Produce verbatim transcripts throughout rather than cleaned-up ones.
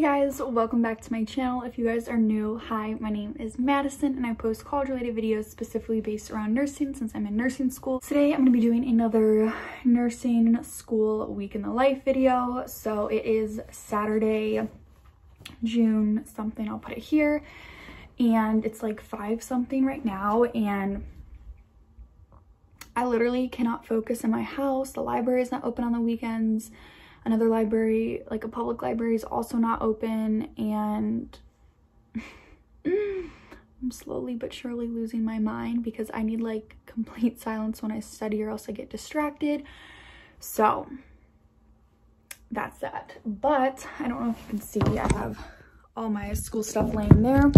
Hey guys, welcome back to my channel. If you guys are new, hi, my name is Madison and I post college related videos specifically based around nursing since I'm in nursing school. Today I'm going to be doing another nursing school week in the life video. So it is Saturday, June something, I'll put it here, and it's like five something right now, and I literally cannot focus in my house. The library is not open on the weekends. Another library, like a public library, is also not open, and I'm slowly but surely losing my mind because I need like complete silence when I study or else I get distracted. So that's that. But I don't know if you can see, I have all my school stuff laying there.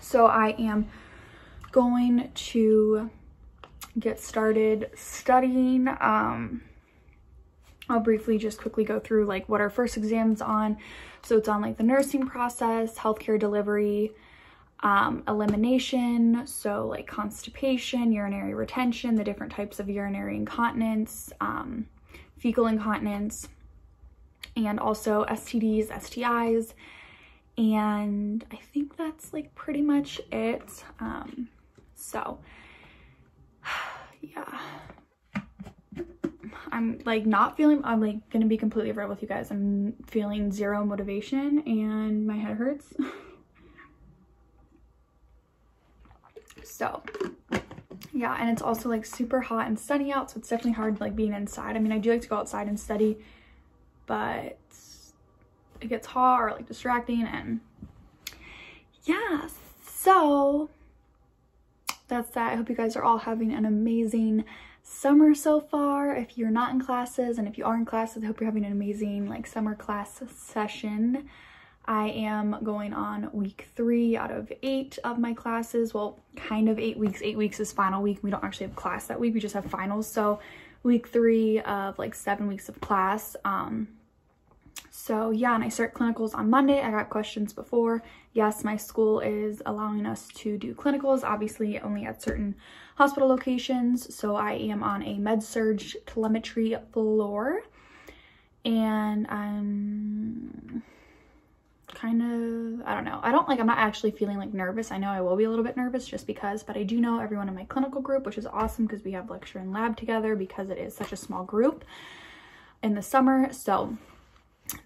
So I am going to get started studying. Um, I'll briefly just quickly go through like what our first exam's on. So it's on like the nursing process, healthcare delivery, um, elimination, so like constipation, urinary retention, the different types of urinary incontinence, um, fecal incontinence, and also S T Ds, S T Is, and I think that's like pretty much it. Um, so yeah. I'm like not feeling, I'm like gonna be completely real with you guys. I'm feeling zero motivation and my head hurts. So yeah, and it's also like super hot and sunny out, so it's definitely hard like being inside. I mean, I do like to go outside and study, but it gets hot or like distracting, and yeah, so that's that. I hope you guys are all having an amazing summer so far. If you're not in classes, and if you are in classes, I hope you're having an amazing like summer class session. I am going on week three out of eight of my classes. Well, kind of eight weeks. Eight weeks is final week. We don't actually have class that week. We just have finals. So week three of like seven weeks of class. Um, so yeah, and I start clinicals on Monday. I got questions before. Yes, my school is allowing us to do clinicals, obviously only at certain hospital locations. So I am on a med-surg telemetry floor, and I'm kind of, I don't know. I don't like, I'm not actually feeling like nervous. I know I will be a little bit nervous just because, but I do know everyone in my clinical group, which is awesome because we have lecture and lab together because it is such a small group in the summer. So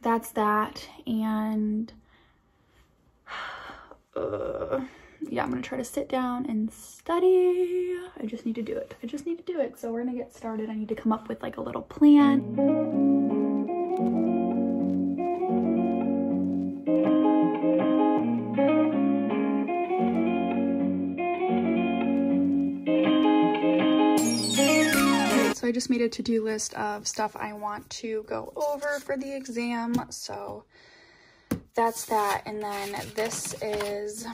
that's that. And uh, yeah, I'm gonna try to sit down and study. I just need to do it. I just need to do it. So we're gonna get started. I need to come up with like a little plan. So I just made a to-do list of stuff I want to go over for the exam. So that's that. And then this is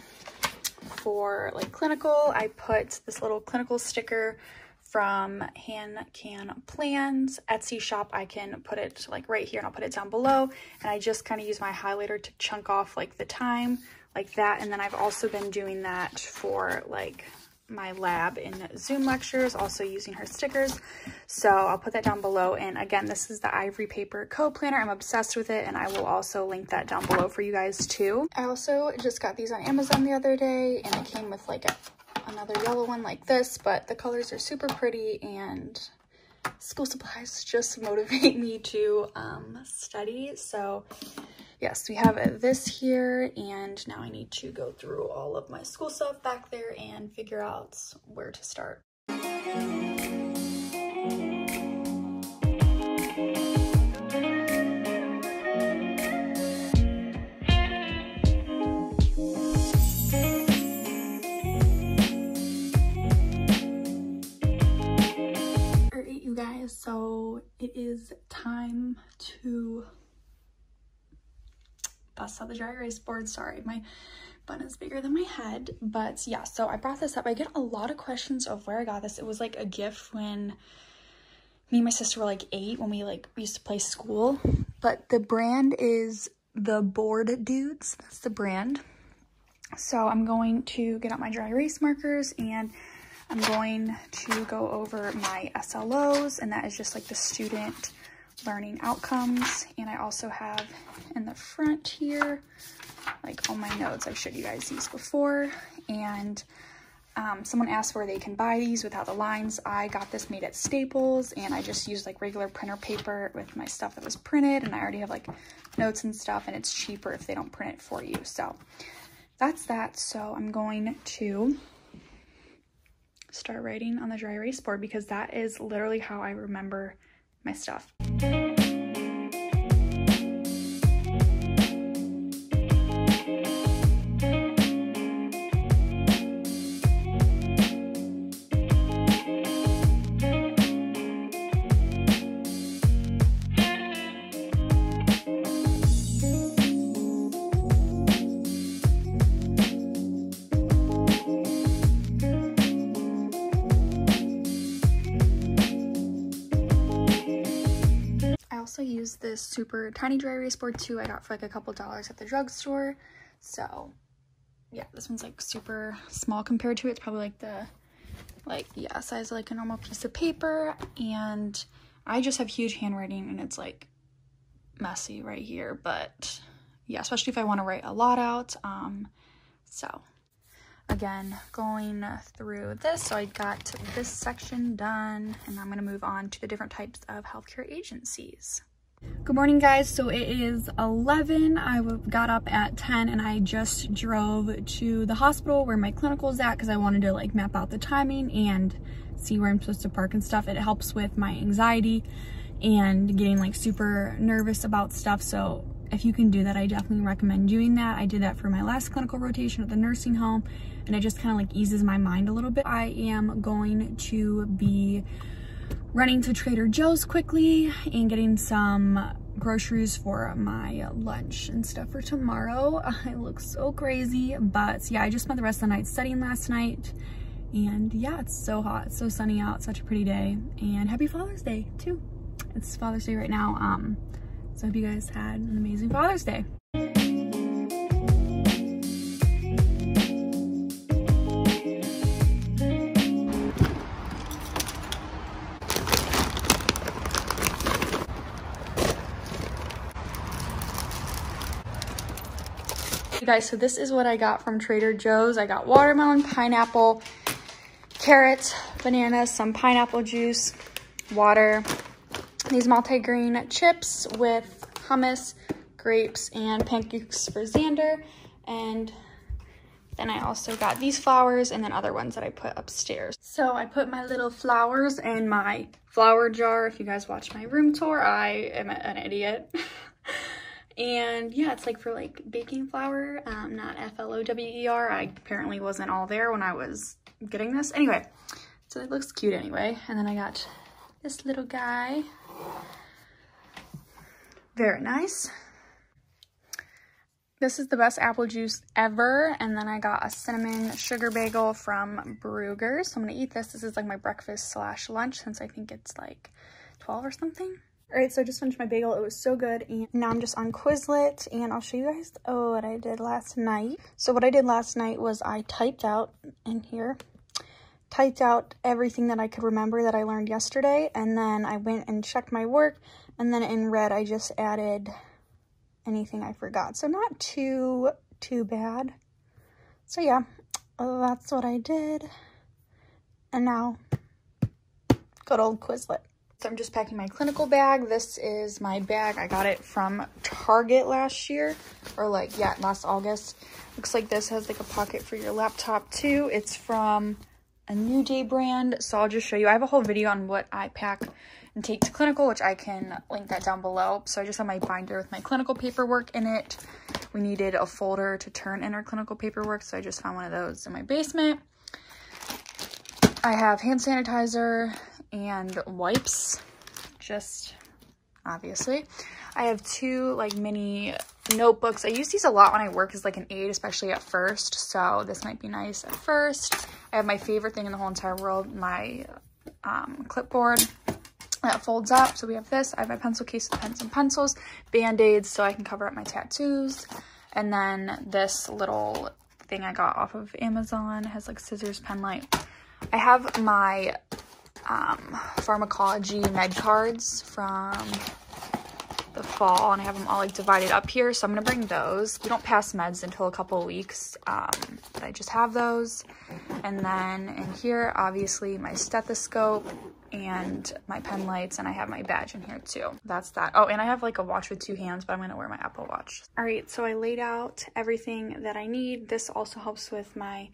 for like clinical. I put this little clinical sticker from Hand Can Plans Etsy shop. I can put it like right here and I'll put it down below. And I just kind of use my highlighter to chunk off like the time like that. And then I've also been doing that for like my lab in Zoom lectures, also using her stickers. So I'll put that down below. And again, this is the Ivory Paper Co planner. I'm obsessed with it, and I will also link that down below for you guys too. I also just got these on Amazon the other day, and it came with like a, another yellow one like this, but the colors are super pretty, and school supplies just motivate me to um, study. So yes, we have this here, and now I need to go through all of my school stuff back there and figure out where to start. All right, you guys, so it is time to bust out the dry erase board. Sorry, my bun is bigger than my head. But yeah, so I brought this up. I get a lot of questions of where I got this. It was like a gift when me and my sister were like eight, when we like used to play school. But the brand is The Board Dudes. That's the brand. So I'm going to get out my dry erase markers, and I'm going to go over my S L Os, and that is just like the student learning outcomes. And I also have in the front here, like all my notes. I've showed you guys these before. And um, someone asked where they can buy these without the lines. I got this made at Staples, and I just used like regular printer paper with my stuff that was printed. And I already have like notes and stuff, and it's cheaper if they don't print it for you. So that's that. So I'm going to start writing on the dry erase board because that is literally how I remember my stuff. Use this super tiny dry erase board too. I got for like a couple dollars at the drugstore. So yeah, this one's like super small compared to it. It's probably like the like yeah size of like a normal piece of paper. And I just have huge handwriting, and it's like messy right here, but yeah, especially if I want to write a lot out. Um so again, going through this, so I got this section done, and I'm going to move on to the different types of healthcare agencies. Good morning, guys. So it is eleven. I got up at ten, and I just drove to the hospital where my clinical is at because I wanted to like map out the timing and see where I'm supposed to park and stuff. It helps with my anxiety and getting like super nervous about stuff. So if you can do that, I definitely recommend doing that. I did that for my last clinical rotation at the nursing home, and it just kind of like eases my mind a little bit. I am going to be running to Trader Joe's quickly and getting some groceries for my lunch and stuff for tomorrow. I look so crazy, but yeah, I just spent the rest of the night studying last night. And yeah, it's so hot, it's so sunny out, such a pretty day. And happy Father's Day too. It's Father's Day right now. Um, so I hope you guys had an amazing Father's Day. Guys, so this is what I got from Trader Joe's. I got watermelon, pineapple, carrots, bananas, some pineapple juice, water, these multi-grain chips with hummus, grapes, and pancakes for Xander. And then I also got these flowers and then other ones that I put upstairs. So I put my little flowers in my flower jar. If you guys watch my room tour, I am an idiot. And yeah, it's like for like baking flour, um, not F L O W E R. I apparently wasn't all there when I was getting this. Anyway, so it looks cute anyway. And then I got this little guy. Very nice. This is the best apple juice ever. And then I got a cinnamon sugar bagel from Brugger's. So I'm gonna eat this. This is like my breakfast slash lunch since I think it's like twelve or something. Alright, so I just finished my bagel. It was so good, and now I'm just on Quizlet, and I'll show you guys oh, what I did last night. So what I did last night was I typed out in here, typed out everything that I could remember that I learned yesterday, and then I went and checked my work, and then in red I just added anything I forgot. So not too, too bad. So yeah, that's what I did, and now good old Quizlet. So I'm just packing my clinical bag. This is my bag. I got it from Target last year, or like, yeah, last August. Looks like this has like a pocket for your laptop too. It's from a New Day brand. So I'll just show you. I have a whole video on what I pack and take to clinical, which I can link that down below. So I just have my binder with my clinical paperwork in it. We needed a folder to turn in our clinical paperwork, so I just found one of those in my basement. I have hand sanitizer and wipes, just obviously. I have two like mini notebooks. I use these a lot when I work as like an aide, especially at first, so this might be nice at first. I have my favorite thing in the whole entire world, my um, clipboard that folds up, so we have this. I have my pencil case with pens and pencils, band-aids so I can cover up my tattoos, and then this little thing I got off of Amazon. It has like scissors, pen light. I have my um, pharmacology med cards from fall and I have them all like divided up here. So I'm gonna bring those. We don't pass meds until a couple of weeks, um, but I just have those. And then in here, obviously my stethoscope and my pen lights, and I have my badge in here too. That's that. Oh, and I have like a watch with two hands, but I'm gonna wear my Apple Watch. All right, so I laid out everything that I need. This also helps with my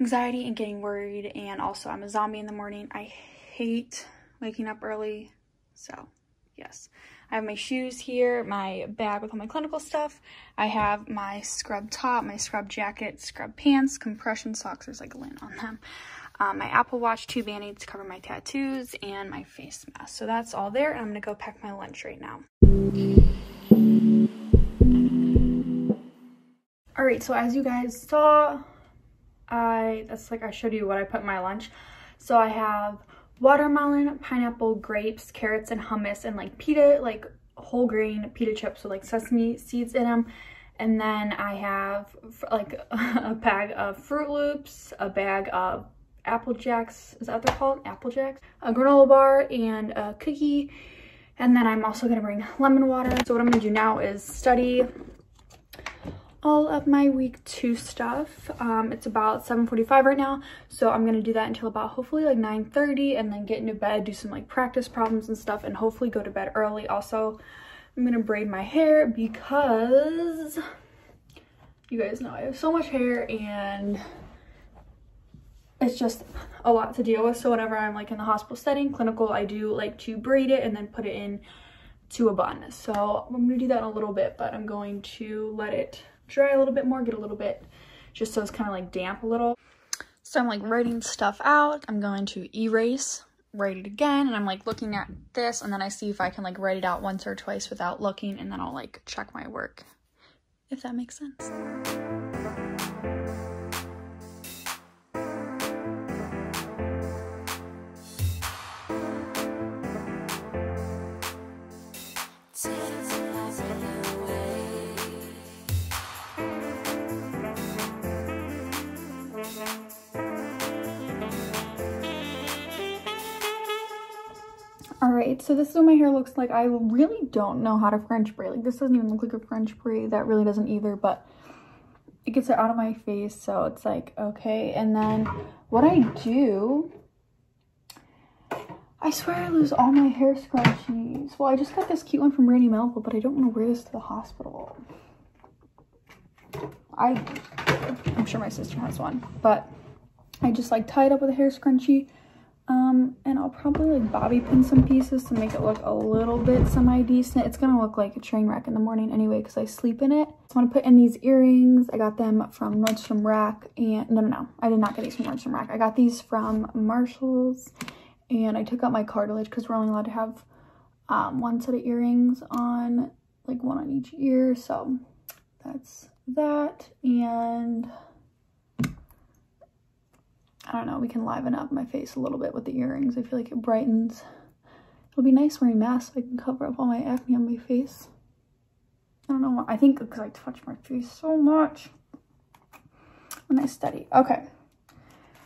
anxiety and getting worried, and also I'm a zombie in the morning. I hate waking up early, so yes. I have my shoes here, my bag with all my clinical stuff. I have my scrub top, my scrub jacket, scrub pants, compression socks, there's like lint on them. Um, my Apple Watch, two band-aids to cover my tattoos, and my face mask. So that's all there, and I'm gonna go pack my lunch right now. All right, so as you guys saw, I, that's like I showed you what I put in my lunch. So I have watermelon, pineapple, grapes, carrots, and hummus, and like pita, like whole grain pita chips with like sesame seeds in them. And then I have like a bag of Froot Loops, a bag of Apple Jacks, is that what they're called? Apple Jacks, a granola bar, and a cookie. And then I'm also gonna bring lemon water. So what I'm gonna do now is study all of my week two stuff. Um, it's about seven forty-five right now, so I'm gonna do that until about hopefully like nine thirty, and then get into bed, do some like practice problems and stuff, and hopefully go to bed early. Also, I'm gonna braid my hair because you guys know I have so much hair and it's just a lot to deal with. So whenever I'm like in the hospital setting, clinical, I do like to braid it and then put it in to a bun. So I'm gonna do that in a little bit, but I'm going to let it dry a little bit more, get a little bit, just so it's kind of like damp a little. So I'm like writing stuff out. I'm going to erase, write it again, and I'm like looking at this, and then I see if I can like write it out once or twice without looking, and then I'll like check my work, if that makes sense. Alright, so this is what my hair looks like. I really don't know how to French braid. Like, this doesn't even look like a French braid. That really doesn't either, but it gets it out of my face, so it's like, okay. And then what I do, I swear I lose all my hair scrunchies. Well, I just got this cute one from Randy Melville, but I don't want to wear this to the hospital. I, I'm sure my sister has one, but I just like tie it up with a hair scrunchie. Um, and I'll probably like bobby pin some pieces to make it look a little bit semi-decent. It's gonna look like a train wreck in the morning anyway because I sleep in it. So I'm gonna put in these earrings. I got them from Nordstrom Rack, and no, no, no, I did not get these from Nordstrom Rack. I got these from Marshall's, and I took out my cartilage because we're only allowed to have um, one set of earrings on, like one on each ear. So that's that, and I don't know, we can liven up my face a little bit with the earrings. I feel like it brightens. It'll be nice wearing masks so I can cover up all my acne on my face. I don't know why. I think because I touch my face so much when I study. Okay,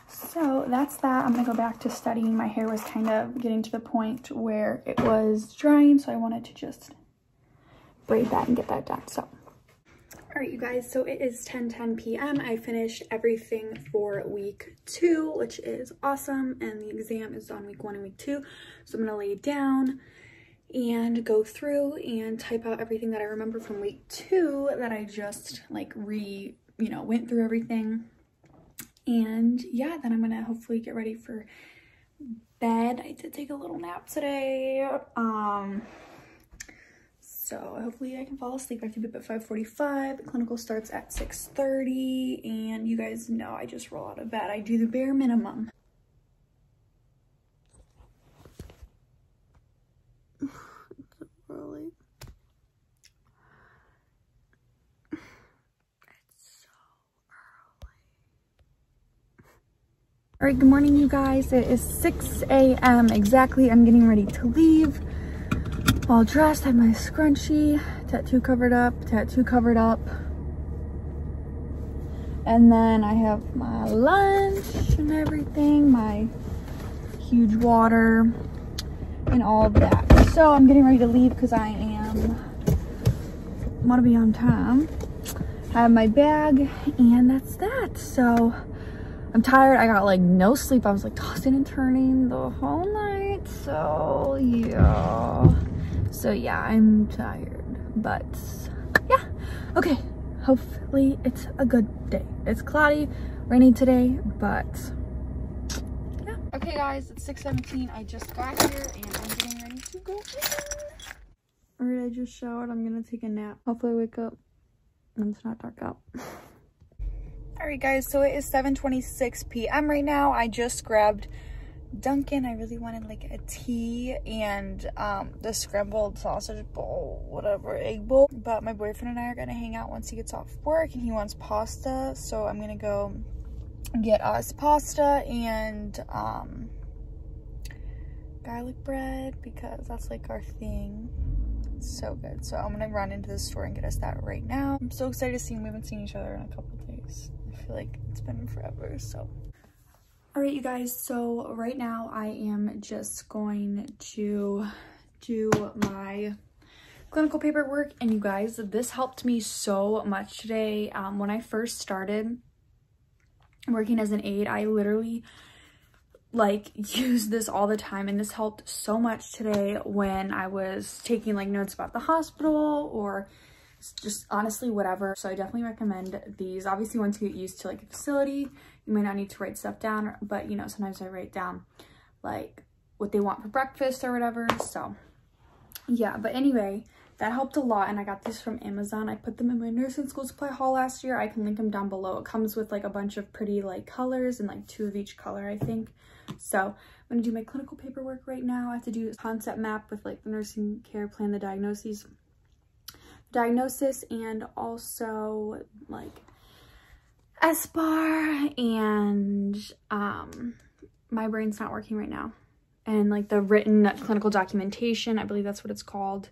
so that's that. I'm going to go back to studying. My hair was kind of getting to the point where it was drying, so I wanted to just braid that and get that done. So. All right, you guys, so it is ten ten p m I finished everything for week two, which is awesome, and the exam is on week one and week two, so I'm gonna lay down and go through and type out everything that I remember from week two that I just like re, you know, went through everything. And yeah, then I'm gonna hopefully get ready for bed. I did take a little nap today. Um, So hopefully I can fall asleep. I have to be up at five forty-five. Clinical starts at six thirty, and you guys know I just roll out of bed. I do the bare minimum. It's early. It's so early. All right, good morning, you guys. It is six a m exactly. I'm getting ready to leave. All dressed, I have my scrunchie, tattoo covered up, tattoo covered up. And then I have my lunch and everything, my huge water and all of that. So I'm getting ready to leave because I am want to be on time. I have my bag and that's that. So I'm tired. I got like no sleep. I was like tossing and turning the whole night. So yeah. So yeah, I'm tired, but yeah. Okay. Hopefully it's a good day. It's cloudy, rainy today, but yeah. Okay guys, it's six seventeen. I just got here and I'm getting ready to go in. Alright, I just showered. I'm gonna take a nap. Hopefully I wake up and it's not dark out. Alright guys, so it is seven twenty-six p m right now. I just grabbed Dunkin. I really wanted like a tea and um the scrambled sausage bowl, whatever, egg bowl, but my boyfriend and I are gonna hang out once he gets off work and he wants pasta, so I'm gonna go get us pasta and um garlic bread because that's like our thing. It's so good. So I'm gonna run into the store and get us that right now. I'm so excited to see him. We haven't seen each other in a couple days. I feel like it's been forever. So all right, you guys, so right now I am just going to do my clinical paperwork. And you guys, this helped me so much today. Um, when I first started working as an aide, I literally like used this all the time. And this helped so much today when I was taking like notes about the hospital or just honestly whatever. So I definitely recommend these. Obviously once you get used to like a facility, you might not need to write stuff down, but you know, sometimes I write down like what they want for breakfast or whatever. So yeah, but anyway, that helped a lot. And I got these from Amazon. I put them in my nursing school supply haul last year. I can link them down below. It comes with like a bunch of pretty like colors and like two of each color, I think. So I'm gonna do my clinical paperwork right now. I have to do a concept map with like the nursing care plan, the diagnoses diagnosis and also like S B A R, and um my brain's not working right now, and like the written clinical documentation, I believe that's what it's called.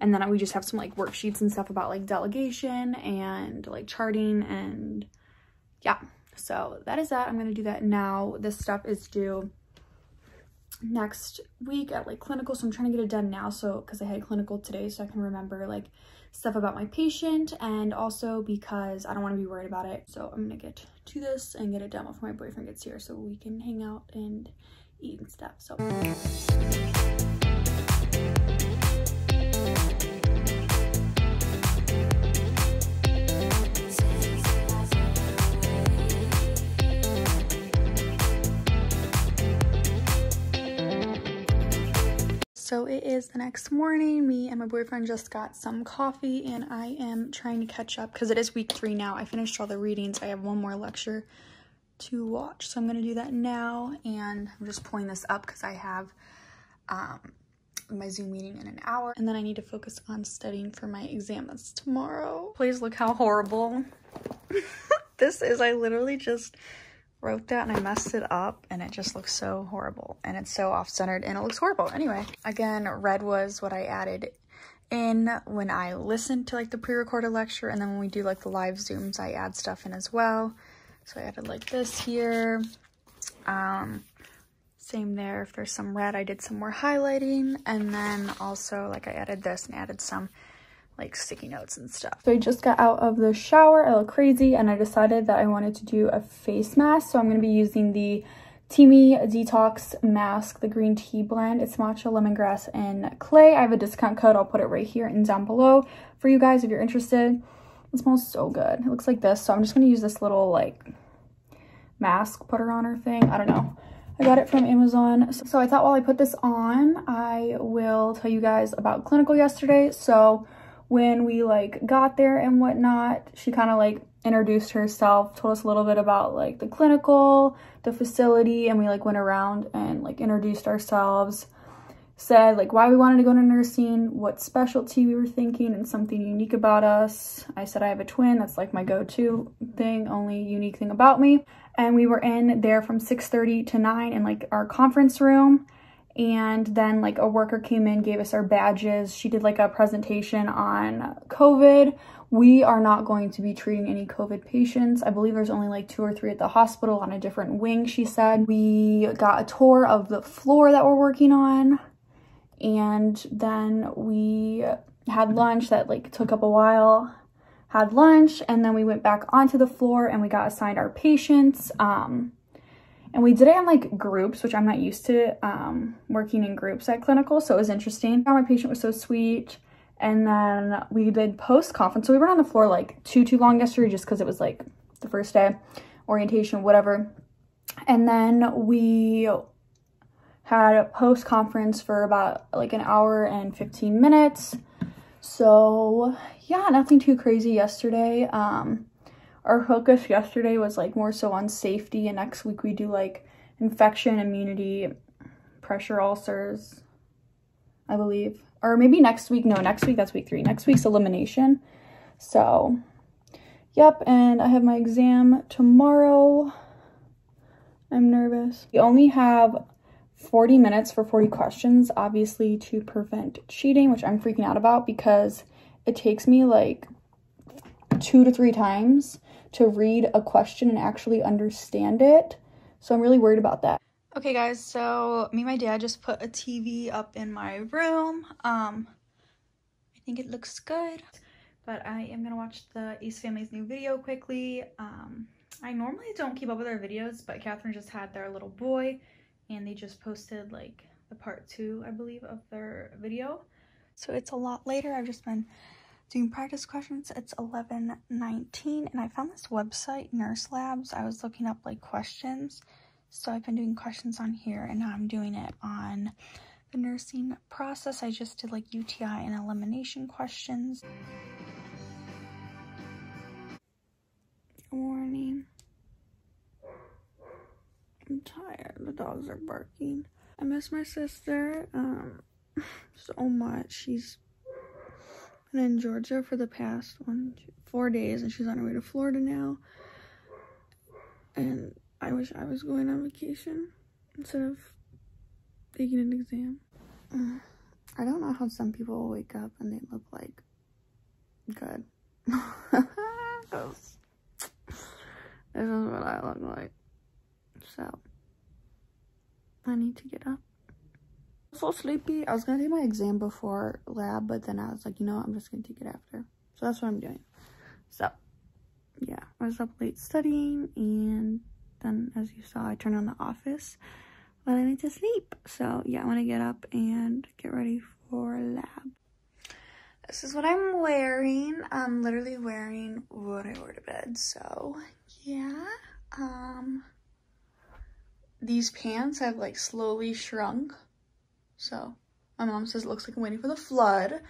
And then we just have some like worksheets and stuff about like delegation and like charting, and yeah, so that is that. I'm gonna do that now. This stuff is due next week at like clinical, so I'm trying to get it done now, so because I had clinical today, so I can remember like stuff about my patient, and also because I don't want to be worried about it. So I'm gonna get to this and get it done before my boyfriend gets here so we can hang out and eat and stuff. So So it is the next morning. Me and my boyfriend just got some coffee and I am trying to catch up because it is week three now. I finished all the readings. I have one more lecture to watch. So I'm gonna do that now. And I'm just pulling this up because I have um, my Zoom meeting in an hour. And then I need to focus on studying for my exam that's tomorrow. Please look how horrible this is. I literally just wrote that and I messed it up and it just looks so horrible and it's so off-centered and it looks horrible. Anyway, again, red was what I added in when I listened to like the pre-recorded lecture, and then when we do like the live Zooms I add stuff in as well. So I added like this here, um same there. If there's some red, I did some more highlighting, and then also like I added this and added some like sticky notes and stuff. So I just got out of the shower. I look crazy and I decided that I wanted to do a face mask. So I'm going to be using the Teami Detox Mask, the green tea blend. It's matcha, lemongrass, and clay. I have a discount code. I'll put it right here and down below for you guys if you're interested. It smells so good. It looks like this. So I'm just going to use this little like mask putter on her thing. I don't know. I got it from Amazon. So I thought while I put this on, I will tell you guys about clinical yesterday. So when we like got there and whatnot, she kind of like introduced herself, told us a little bit about like the clinical, the facility, and we like went around and like introduced ourselves, said like why we wanted to go into nursing, what specialty we were thinking, and something unique about us. I said I have a twin, that's like my go-to thing, only unique thing about me. And we were in there from six thirty to nine in like our conference room. And then like a worker came in, gave us our badges. She did like a presentation on COVID. We are not going to be treating any COVID patients. I believe there's only like two or three at the hospital on a different wing, she said. We got a tour of the floor that we're working on. And then we had lunch. That like took up a while. Had lunch, and then we went back onto the floor and we got assigned our patients. Um, and we did it in like groups, which I'm not used to um, working in groups at clinical, so it was interesting. My patient was so sweet. And then we did post-conference. So we were on the floor like too, too long yesterday just because it was like the first day, orientation, whatever. And then we had a post-conference for about like an hour and fifteen minutes. So yeah, nothing too crazy yesterday. Um, our focus yesterday was like more so on safety, and next week we do like infection, immunity, pressure ulcers, I believe. Or maybe next week. No, next week. That's week three. Next week's elimination. So, yep. And I have my exam tomorrow. I'm nervous. We only have forty minutes for forty questions, obviously, to prevent cheating, which I'm freaking out about because it takes me like two to three times to read a question and actually understand it. So I'm really worried about that. Okay guys, so me and my dad just put a T V up in my room. Um, I think it looks good, but I am gonna watch the East Family's new video quickly. Um, I normally don't keep up with their videos, but Catherine just had their little boy and they just posted like the part two, I believe, of their video. So it's a lot later. I've just been doing practice questions. It's eleven nineteen and I found this website, Nurse Labs. I was looking up like questions. So I've been doing questions on here, and now I'm doing it on the nursing process. I just did like U T I and elimination questions. Morning. I'm tired. The dogs are barking. I miss my sister um, so much. She's been in Georgia for the past one, two, four days, and she's on her way to Florida now. And I wish I was going on vacation instead of taking an exam. Uh, I don't know how some people wake up and they look like good. This is what I look like. So, I need to get up. I'm so sleepy. I was going to take my exam before lab, but then I was like, you know what? I'm just going to take it after. So, that's what I'm doing. So, yeah. I was up late studying, and then as you saw, I turned on the office, but I need to sleep. So yeah, I want to get up and get ready for lab. This is what I'm wearing. I'm literally wearing what I wore to bed. So yeah, um, these pants have like slowly shrunk. So my mom says it looks like I'm waiting for the flood.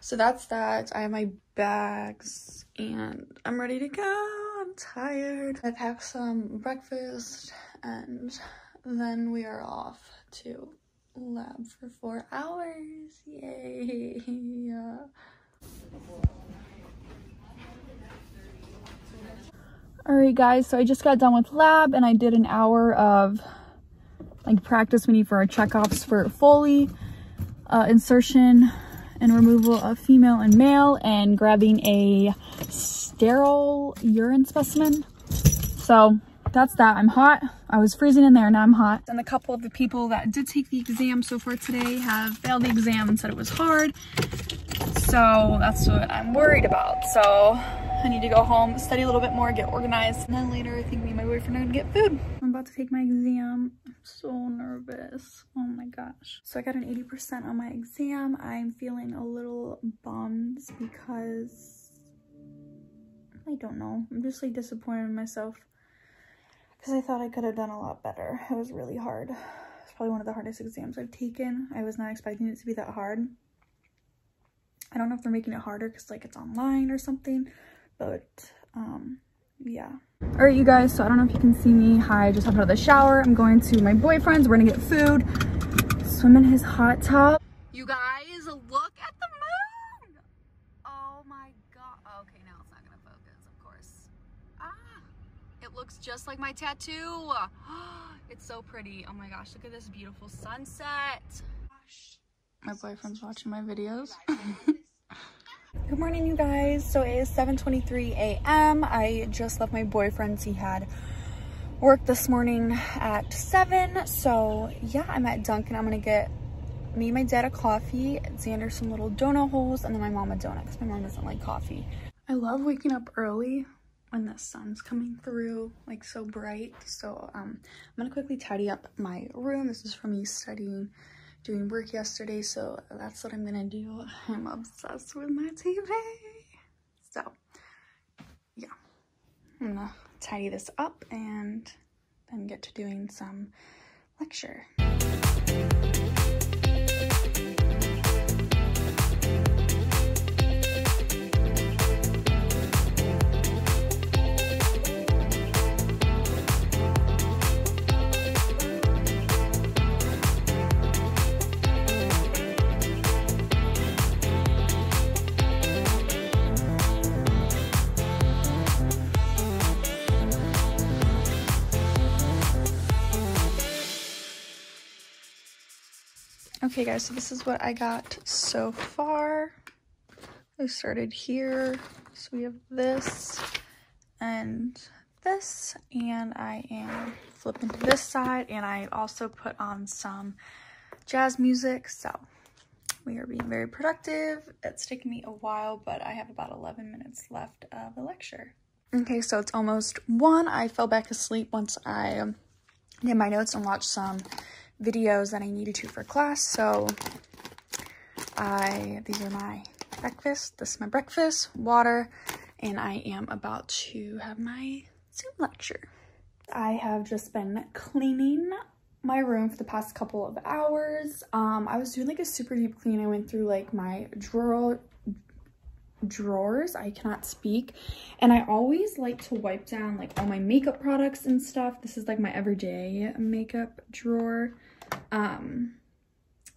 So that's that. I have my bags and I'm ready to go. I'm tired. I packed some breakfast and then we are off to lab for four hours. Yay! Alright guys, so I just got done with lab and I did an hour of like practice we need for our checkoffs for Foley, uh, insertion and removal of female and male, and grabbing a sterile urine specimen. So that's that. I'm hot. I was freezing in there, now I'm hot. And a couple of the people that did take the exam so far today have failed the exam and said it was hard. So that's what I'm worried about. So I need to go home, study a little bit more, get organized, and then later I think me and my boyfriend are gonna get food. I'm about to take my exam. I'm so nervous. Oh my gosh. So I got an eighty percent on my exam. I'm feeling a little bummed because I don't know. I'm just like disappointed in myself because I thought I could have done a lot better. It was really hard. It's probably one of the hardest exams I've taken. I was not expecting it to be that hard. I don't know if they're making it harder because like it's online or something, but um, yeah. All right, you guys. So I don't know if you can see me. Hi, I just hopped out of the shower. I'm going to my boyfriend's. We're gonna get food, swim in his hot tub. You guys, look at the moon. Oh my God. Okay, now it's not gonna focus, of course. Ah, it looks just like my tattoo. It's so pretty. Oh my gosh, look at this beautiful sunset. My boyfriend's watching my videos. Good morning, you guys. So it is seven twenty-three a m I just left my boyfriend's. He had work this morning at seven. So yeah, I'm at Dunkin. I'm gonna get me and my dad a coffee, Xander some little donut holes, and then my mom a donut because my mom doesn't like coffee. I love waking up early when the sun's coming through, like, so bright. So um, I'm gonna quickly tidy up my room. This is from me studying, doing work yesterday, so that's what I'm gonna do. I'm obsessed with my T V. So yeah, I'm gonna tidy this up and then get to doing some lecture. Okay guys, so this is what I got so far. I started here, so we have this and this, and I am flipping to this side, and I also put on some jazz music, so we are being very productive. It's taken me a while, but I have about eleven minutes left of the lecture. Okay, so it's almost one. I fell back asleep once I did my notes and watched some videos that I needed to for class. So I these are my breakfast. This is my breakfast, water, and I am about to have my Zoom lecture. I have just been cleaning my room for the past couple of hours. Um, I was doing like a super deep clean. I went through like my drawer drawers. I cannot speak. And I always like to wipe down like all my makeup products and stuff. This is like my everyday makeup drawer. Um,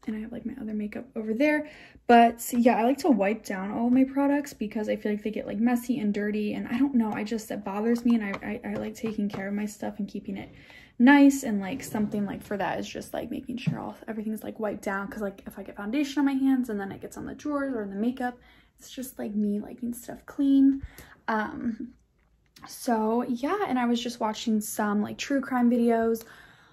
and I have like my other makeup over there. But yeah, I like to wipe down all my products because I feel like they get like messy and dirty, and I don't know, I just, it bothers me, and I, I, I like taking care of my stuff and keeping it nice, and like something like for that is just like making sure all everything's like wiped down, because like if I get foundation on my hands and then it gets on the drawers or in the makeup, it's just like me liking stuff clean. Um, so yeah, and I was just watching some like true crime videos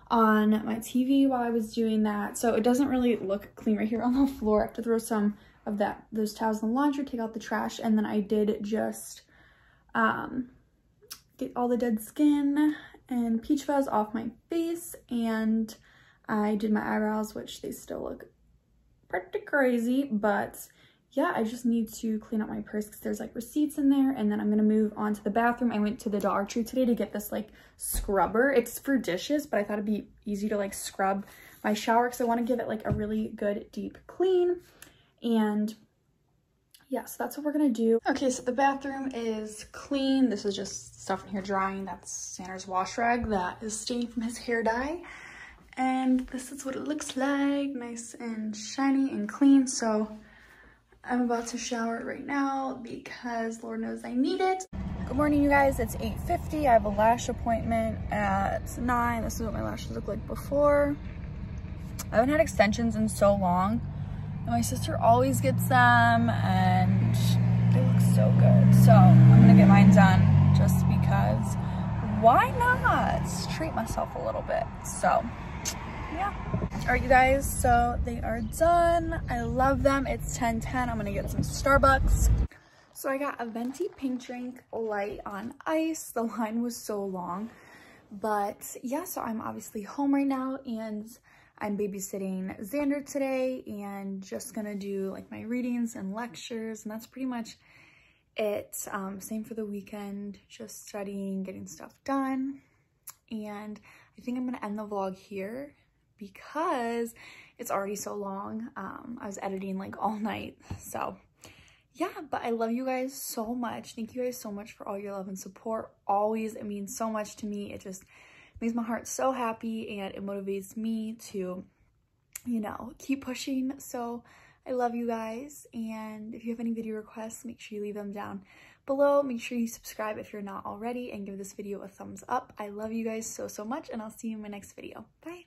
on my T V while I was doing that. So it doesn't really look clean right here on the floor. I have to throw some of that, those towels in the laundry, take out the trash. And then I did just um, get all the dead skin and peach fuzz off my face. And I did my eyebrows, which they still look pretty crazy, but yeah, I just need to clean up my purse because there's like receipts in there, and then I'm gonna move on to the bathroom. I went to the Dollar Tree today to get this like scrubber. It's for dishes, but I thought it'd be easy to like scrub my shower because I want to give it like a really good deep clean. And yeah, so that's what we're gonna do. Okay, so the bathroom is clean. This is just stuff in here drying. That's Xander's wash rag that is stained from his hair dye. And this is what it looks like, nice and shiny and clean. So I'm about to shower right now because Lord knows I need it. Good morning, you guys. It's eight fifty. I have a lash appointment at nine. This is what my lashes look like before. I haven't had extensions in so long. And my sister always gets them, and they look so good. So I'm gonna get mine done just because why not? Treat myself a little bit. So yeah. All right, you guys, so they are done. I love them. It's ten ten. I'm gonna get some Starbucks. So I got a venti pink drink light on ice. The line was so long, but yeah, so I'm obviously home right now, and I'm babysitting Xander today, and just gonna do like my readings and lectures, and that's pretty much it. Um, same for the weekend, just studying, getting stuff done. And I think I'm gonna end the vlog here because it's already so long. um I was editing like all night, so yeah, but I love you guys so much. Thank you guys so much for all your love and support always. It means so much to me. It just makes my heart so happy, and it motivates me to, you know, keep pushing. So I love you guys, and if you have any video requests, make sure you leave them down below. Make sure you subscribe if you're not already, and give this video a thumbs up. I love you guys so so much, and I'll see you in my next video. Bye.